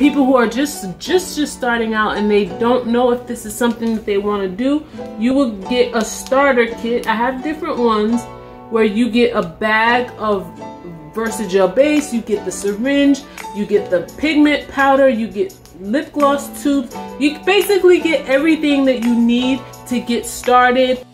people who are just starting out and they don't know if this is something that they want to do, you will get a starter kit. I have different ones where you get a bag of VersaGel base, you get the syringe, you get the pigment powder, you get lip gloss tubes. You basically get everything that you need to get started.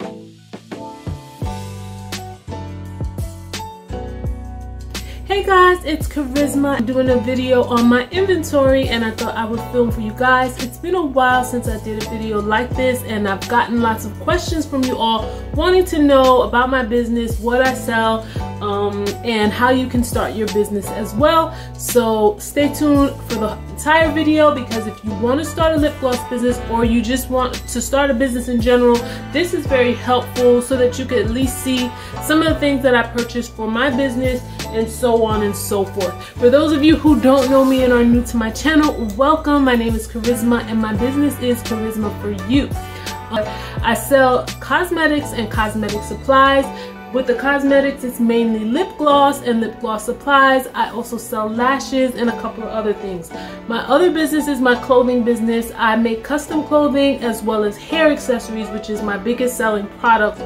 Hey guys, it's Kharyzma. I'm doing a video on my inventory and I thought I would film for you guys. It's been a while since I did a video like this and I've gotten lots of questions from you all wanting to know about my business, what I sell, and how you can start your business as well. So stay tuned for the entire video, because if you want to start a lip gloss business or you just want to start a business in general, this is very helpful so that you can at least see some of the things that I purchased for my business and so on and so forth. For those of you who don't know me and are new to my channel, welcome. My name is Kharyzma and my business is Kharyzma for You. I sell cosmetics and cosmetic supplies. With the cosmetics, it's mainly lip gloss and lip gloss supplies. I also sell lashes and a couple of other things. My other business is my clothing business. I make custom clothing as well as hair accessories, which is my biggest selling product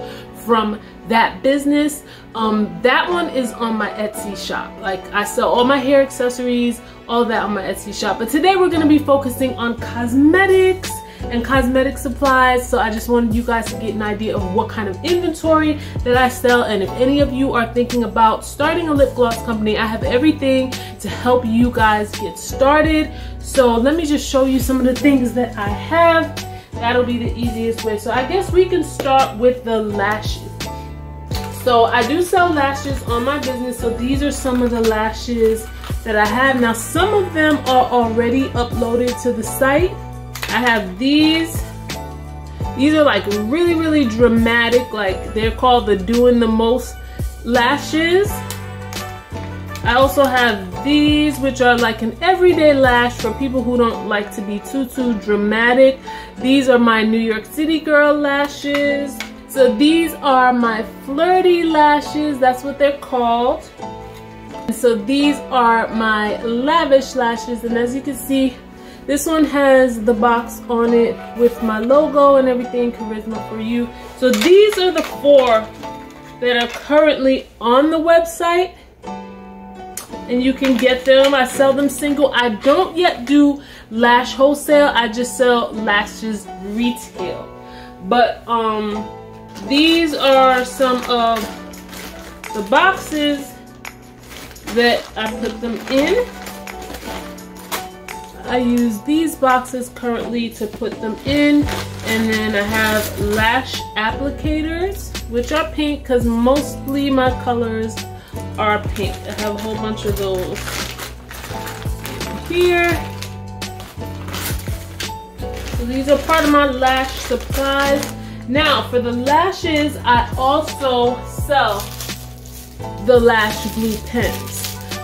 from that business. That one is on my Etsy shop. Like, I sell all my hair accessories, all that on my Etsy shop. But today we're going to be focusing on cosmetics and cosmetic supplies, so I just wanted you guys to get an idea of what kind of inventory that I sell. And if any of you are thinking about starting a lip gloss company, I have everything to help you guys get started. So let me just show you some of the things that I have. That'll be the easiest way. So I guess we can start with the lashes. So I do sell lashes on my business, so these are some of the lashes that I have. Now, some of them are already uploaded to the site. I have these. These are like really, really dramatic. Like, they're called the Doing the Most lashes. I also have these, which are like an everyday lash for people who don't like to be too dramatic. These are my New York City girl lashes. So these are my flirty lashes. That's what they're called. And so these are my lavish lashes. And as you can see, this one has the box on it with my logo and everything, Kharyzma for You. So these are the four that are currently on the website, and you can get them. I sell them single. I don't yet do lash wholesale. I just sell lashes retail. But these are some of the boxes that I put them in. I use these boxes currently to put them in, and then I have lash applicators, which are pink because mostly my colors are pink. I have a whole bunch of those here. So these are part of my lash supplies. Now, for the lashes, I also sell the lash glue pens.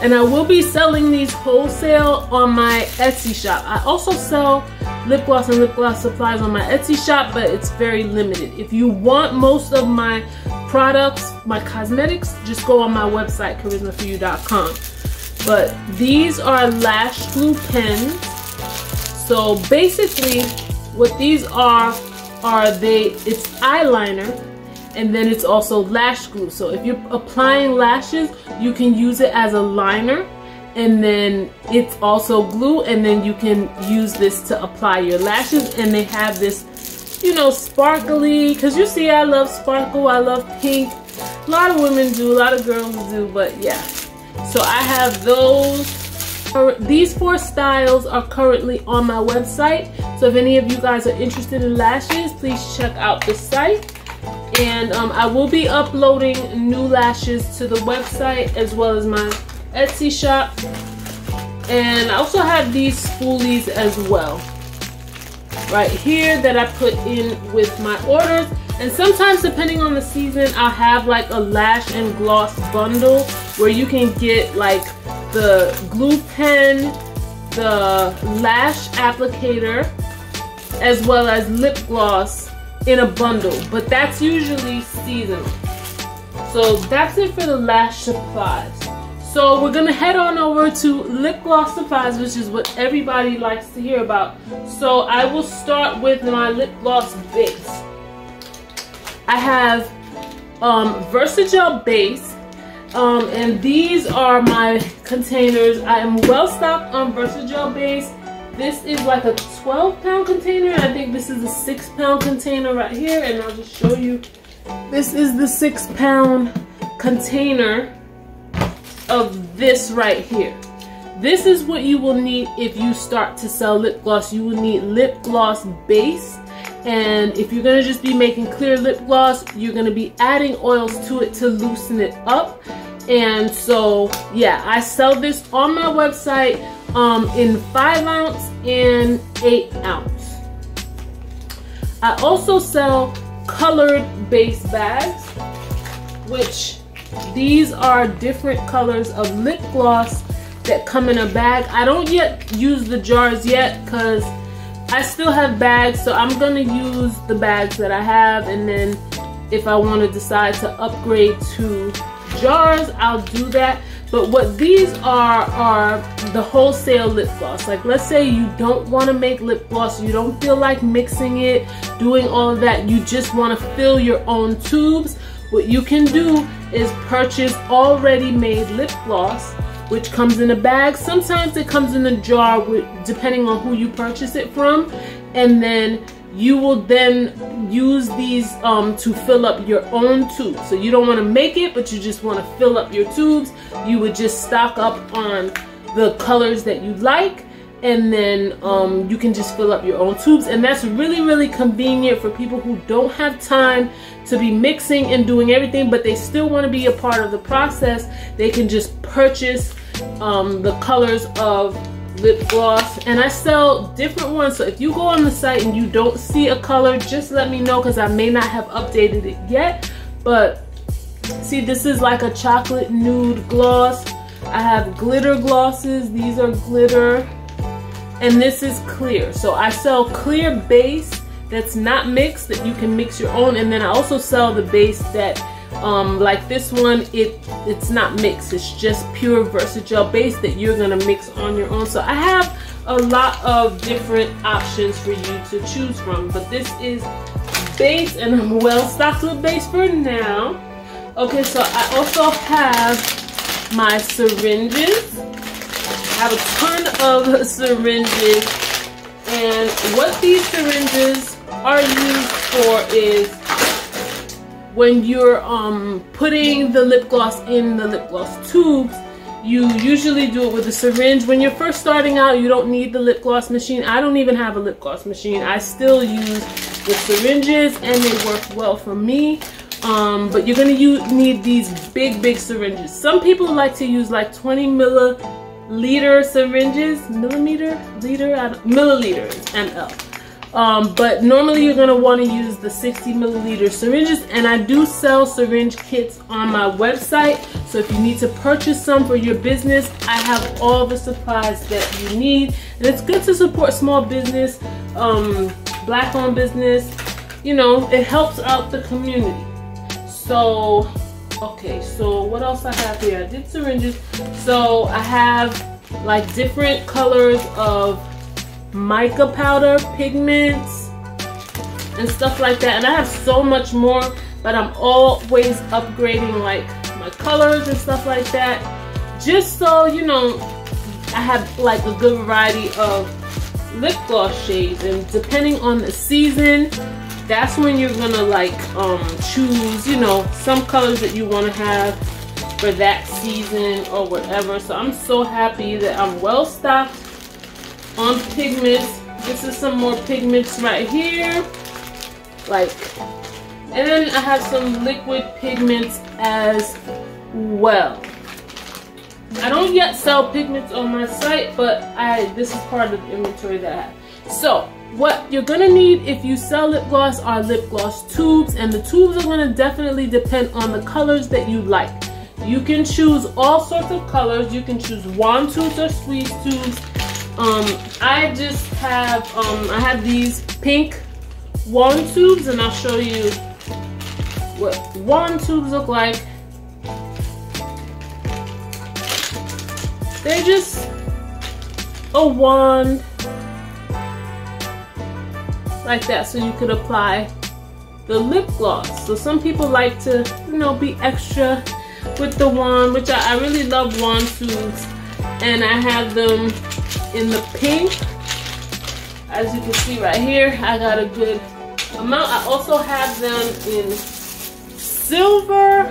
And I will be selling these wholesale on my Etsy shop. I also sell lip gloss and lip gloss supplies on my Etsy shop, but it's very limited. If you want most of my products, my cosmetics, just go on my website, kharyzmaforyou.com. But these are lash glue pens. So basically what these it's eyeliner, and then it's also lash glue. So if you're applying lashes, you can use it as a liner, and then it's also glue, and then you can use this to apply your lashes. And they have this, you know, sparkly, because you see I love sparkle, I love pink. A lot of women do, a lot of girls do, but yeah. So I have those. These four styles are currently on my website. So if any of you guys are interested in lashes, please check out the site. And I will be uploading new lashes to the website as well as my Etsy shop. And I also have these spoolies as well right here that I put in with my orders. And sometimes, depending on the season, I'll have like a lash and gloss bundle where you can get like the glue pen, the lash applicator, as well as lip gloss in a bundle, but that's usually seasonal. So that's it for the lash supplies. So we're gonna head on over to lip glossifies, which is what everybody likes to hear about. So I will start with my lip gloss base. I have VersaGel base, and these are my containers. I am well stocked on VersaGel base. This is like a 12-pound container. I think this is a 6-pound container right here, and I'll just show you. This is the 6-pound container of this right here. This is what you will need if you start to sell lip gloss. You will need lip gloss base, and if you're going to just be making clear lip gloss, you're going to be adding oils to it to loosen it up. And so yeah, I sell this on my website in 5 ounce and 8 ounce. I also sell colored base bags, which these are different colors of lip gloss that come in a bag. I don't yet use the jars yet because I still have bags, so I'm gonna use the bags that I have, and then if I want to decide to upgrade to jars, I'll do that. But what these are the wholesale lip gloss. Like, let's say you don't want to make lip gloss, you don't feel like mixing it, doing all of that, you just want to fill your own tubes. What you can do is purchase already made lip gloss, which comes in a bag. Sometimes it comes in a jar, depending on who you purchase it from. And then you will then use these to fill up your own tubes. So you don't want to make it, but you just want to fill up your tubes. You would just stock up on the colors that you like, and then you can just fill up your own tubes. And that's really, really convenient for people who don't have time to be mixing and doing everything, but they still want to be a part of the process. They can just purchase the colors of lip gloss, and I sell different ones. So if you go on the site and you don't see a color, just let me know, because I may not have updated it yet. But see, this is like a chocolate nude gloss. I have glitter glosses. These are glitter. And this is clear. So I sell clear base that's not mixed, that you can mix your own. And then I also sell the base that, like this one, it's not mixed. It's just pure VersaGel base that you're going to mix on your own. So I have a lot of different options for you to choose from. But this is base, and I'm well stocked with base for now. Okay, so I also have my syringes. I have a ton of syringes, and what these syringes are used for is when you're putting the lip gloss in the lip gloss tubes. You usually do it with a syringe. When you're first starting out, you don't need the lip gloss machine. I don't even have a lip gloss machine. I still use the syringes, and they work well for me. But you're going to need these big syringes. Some people like to use like 20 milliliter syringes, milliliter is ml, but normally you're going to want to use the 60 milliliter syringes. And I do sell syringe kits on my website, so if you need to purchase some for your business, I have all the supplies that you need. And it's good to support small business, Black-owned business, you know, it helps out the community. So okay, so what else I have here? I did syringes. So I have like different colors of mica powder, pigments, and stuff like that. And I have so much more, but I'm always upgrading like my colors and stuff like that, just so you know, I have like a good variety of lip gloss shades. And depending on the season, that's when you're gonna like choose, you know, some colors that you want to have for that season or whatever. So I'm so happy that I'm well stocked on pigments. This is some more pigments right here, like, and then I have some liquid pigments as well. I don't yet sell pigments on my site, but this is part of the inventory that I have. So what you're gonna need if you sell lip gloss are lip gloss tubes, and the tubes are gonna definitely depend on the colors that you like. You can choose all sorts of colors. You can choose wand tubes or squeeze tubes. I just have I have these pink wand tubes, and I'll show you what wand tubes look like. They're just a wand like that, so you could apply the lip gloss. So some people like to, you know, be extra with the wand, which I really love wand tubes, and I have them in the pink. As you can see right here, I got a good amount. I also have them in silver.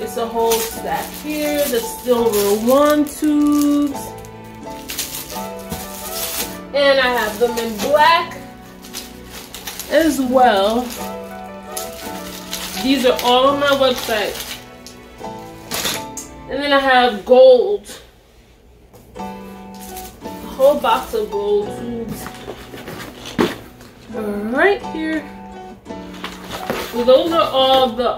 It's a whole stack here. The silver wand tubes. And I have them in black as well. These are all on my website. And then I have gold. A whole box of gold tubes right here. So those are all the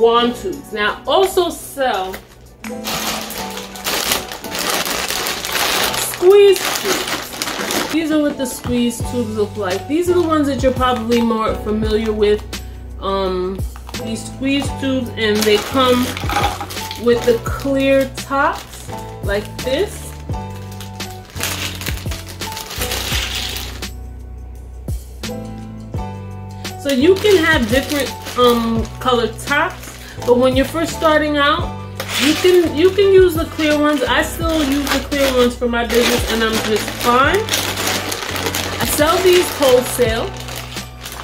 wand tubes. Now I also sell squeeze tubes. These are what the squeeze tubes look like. These are the ones that you're probably more familiar with. These squeeze tubes, and they come with the clear tops like this. So you can have different color tops, but when you're first starting out, you can use the clear ones. I still use the clear ones for my business, and I'm just fine. I sell these wholesale,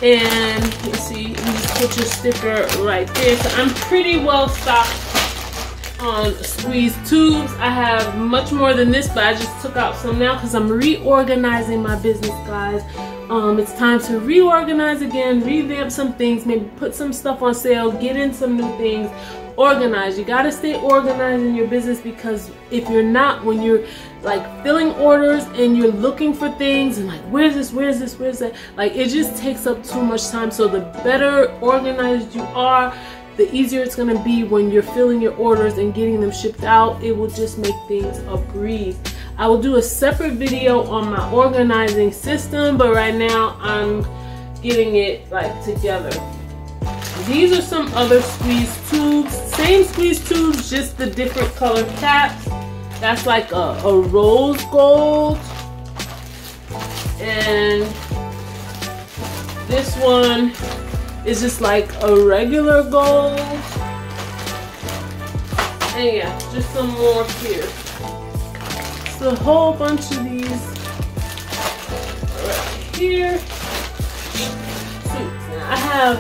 and let's see, you just put your sticker right there. So I'm pretty well stocked on squeeze tubes. I have much more than this, but I just took out some now because I'm reorganizing my business, guys. It's time to reorganize again, revamp some things, maybe put some stuff on sale, get in some new things, organize. You gotta stay organized in your business, because if you're not, when you're like filling orders and you're looking for things and like, where's this, like it just takes up too much time. So the better organized you are, the easier it's gonna be when you're filling your orders and getting them shipped out. It will just make things a breeze. I will do a separate video on my organizing system, but right now I'm getting it like together. These are some other squeeze tubes. Same squeeze tubes, just the different color caps. That's like a rose gold. And this one is just like a regular gold. And yeah, just some more here. A whole bunch of these right here. Now I have,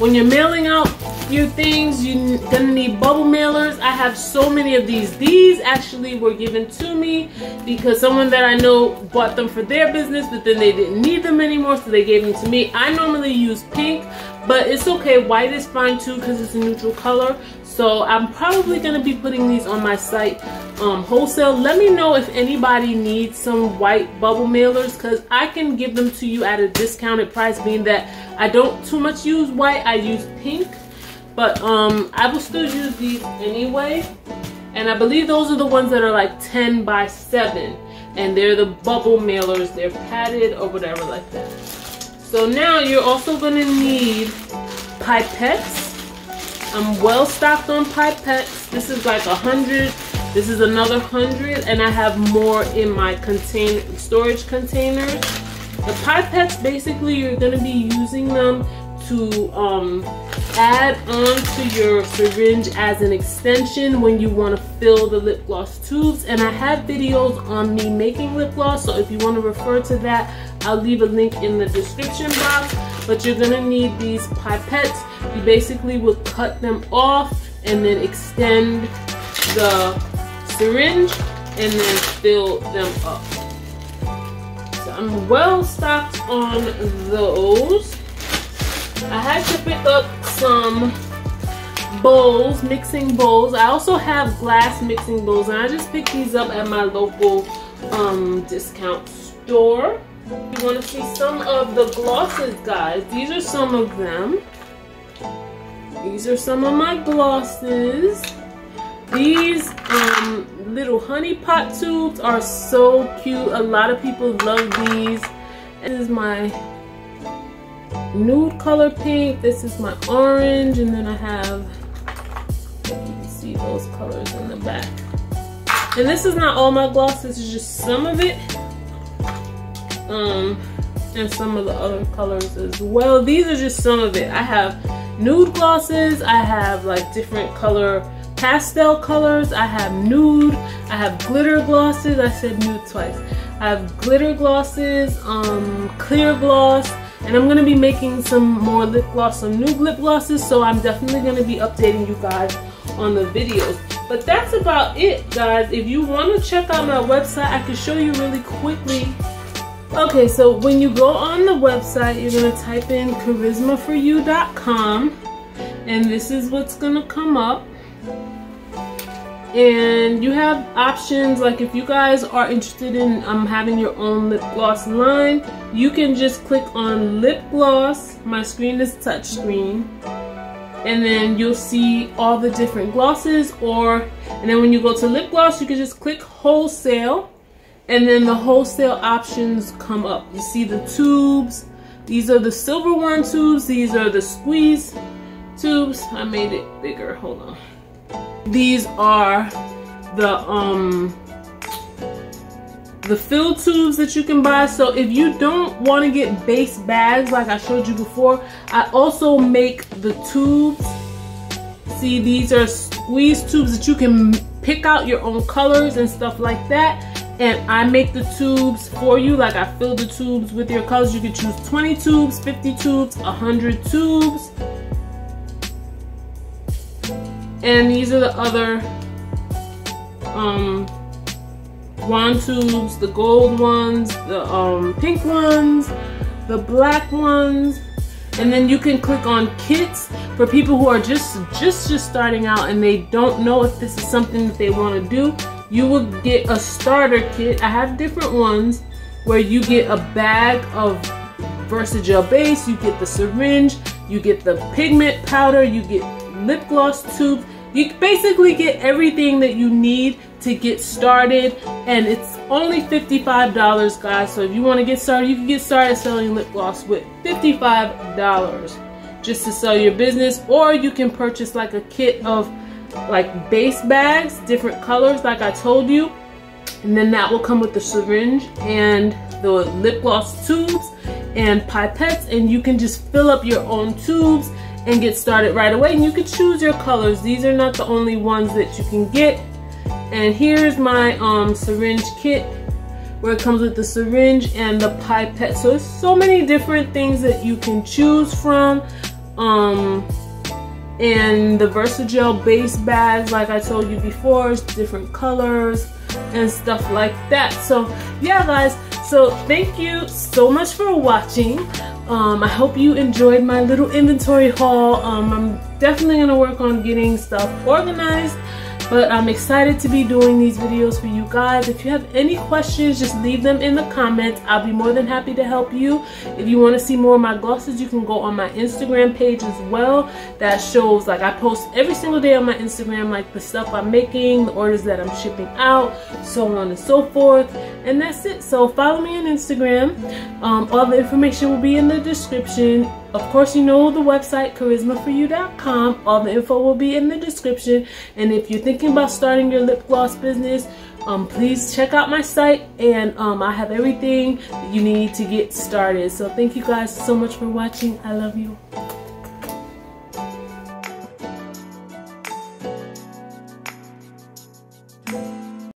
when you're mailing out your things, you're gonna need bubble mailers. I have so many of these. These actually were given to me because someone that I know bought them for their business, but then they didn't need them anymore, so they gave them to me. I normally use pink, but it's okay, white is fine too, because it's a neutral color. So I'm probably gonna be putting these on my site wholesale. Let me know if anybody needs some white bubble mailers, because I can give them to you at a discounted price, being that I don't too much use white, I use pink. But I will still use these anyway. And I believe those are the ones that are like 10 by 7, and they're the bubble mailers. They're padded or whatever like that. So now you're also gonna need pipettes. I'm well stocked on pipettes. This is like 100. This is another 100, and I have more in my storage containers. The pipettes, basically, you're gonna be using them to add on to your syringe as an extension when you want to fill the lip gloss tubes. And I have videos on me making lip gloss, so if you want to refer to that, I'll leave a link in the description box. But you're gonna need these pipettes. You basically will cut them off and then extend the syringe and then fill them up. So I'm well stocked on those. I had to pick up some bowls, mixing bowls. I also have glass mixing bowls, and I just picked these up at my local discount store. You want to see some of the glosses, guys. These are some of them. These are some of my glosses. These little honey pot tubes are so cute. A lot of people love these. This is my nude color pink. This is my orange, and then I have, you can see those colors in the back. And this is not all my gloss, this is just some of it. And some of the other colors as well. These are just some of it. I have nude glosses, I have like different color pastel colors, I have nude, I have glitter glosses. I said nude twice. I have glitter glosses, clear gloss, and I'm gonna be making some more lip gloss, some new lip glosses, so I'm definitely gonna be updating you guys on the videos. But that's about it, guys. If you wanna check out my website, I can show you really quickly. Okay, so when you go on the website, you're gonna type in kharyzmaforyou.com, and this is what's gonna come up. And you have options, like if you guys are interested in having your own lip gloss line, you can just click on lip gloss. My screen is touch screen, and then you'll see all the different glosses. And then when you go to lip gloss, you can just click wholesale, and then the wholesale options come up. You see the tubes. These are the silver worm tubes. These are the squeeze tubes. I made it bigger, hold on. These are the fill tubes that you can buy. So if you don't want to get base bags like I showed you before, I also make the tubes. See, these are squeeze tubes that you can pick out your own colors and stuff like that. And I make the tubes for you. Like I fill the tubes with your colors. You can choose 20 tubes, 50 tubes, 100 tubes. And these are the other wand tubes, the gold ones, the pink ones, the black ones. And then you can click on kits for people who are just starting out and they don't know if this is something that they want to do. You will get a starter kit. I have different ones where you get a bag of VersaGel base, you get the syringe, you get the pigment powder, you get lip gloss tube. You basically get everything that you need to get started, and it's only $55, guys. So if you want to get started, you can get started selling lip gloss with $55 just to sell your business. Or you can purchase like a kit of like base bags, different colors like I told you, and then that will come with the syringe and the lip gloss tubes and pipettes, and you can just fill up your own tubes and get started right away. And you can choose your colors. These are not the only ones that you can get. And here's my syringe kit, where it comes with the syringe and the pipette. So there's so many different things that you can choose from. And the VersaGel base bags, like I told you before, it's different colors and stuff like that. So yeah, guys, so thank you so much for watching. I hope you enjoyed my little inventory haul. I'm definitely going to work on getting stuff organized, but I'm excited to be doing these videos for you guys. If you have any questions, just leave them in the comments. I'll be more than happy to help you. If you want to see more of my glosses, you can go on my Instagram page as well. That shows, like, I post every single day on my Instagram, like the stuff I'm making, the orders that I'm shipping out, so on and so forth. And that's it. So follow me on Instagram. All the information will be in the description. Of course, you know the website, kharyzmaforyou.com. All the info will be in the description. And if you're thinking about starting your lip gloss business, please check out my site. And I have everything that you need to get started. So thank you guys so much for watching. I love you.